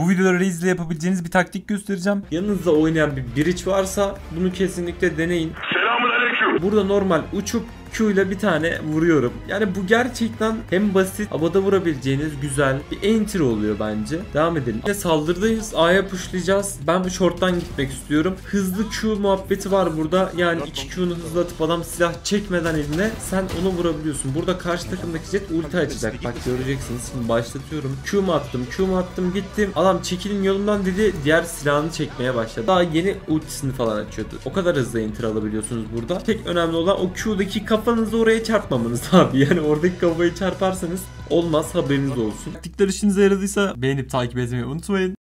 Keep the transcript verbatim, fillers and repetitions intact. Bu videoları izle yapabileceğiniz bir taktik göstereceğim. Yanınızda oynayan bir bridge varsa bunu kesinlikle deneyin. Selamünaleyküm. Burada normal uçup Q ile bir tane vuruyorum. Yani bu gerçekten hem basit, havada vurabileceğiniz güzel bir entry oluyor bence. Devam edelim. Yine saldırdayız. A'ya pushlayacağız. Ben bu short'tan gitmek istiyorum. Hızlı Q muhabbeti var burada. Yani iki Q'nu hızlı atıp adam silah çekmeden eline sen onu vurabiliyorsun. Burada karşı takımdaki jet ulti açacak. Bak göreceksiniz. Şimdi başlatıyorum. Q mu attım? Q mu attım? Gittim. Adam çekilin yolumdan dedi. Diğer silahını çekmeye başladı. Daha yeni ultisini falan açıyordu. O kadar hızlı entry alabiliyorsunuz burada. Tek önemli olan o Q'daki kapı. Kafanızı oraya çarpmamanız abi, yani oradaki kafayı çarparsanız olmaz, haberiniz olsun. Taktikler işinize yaradıysa beğenip takip etmeyi unutmayın.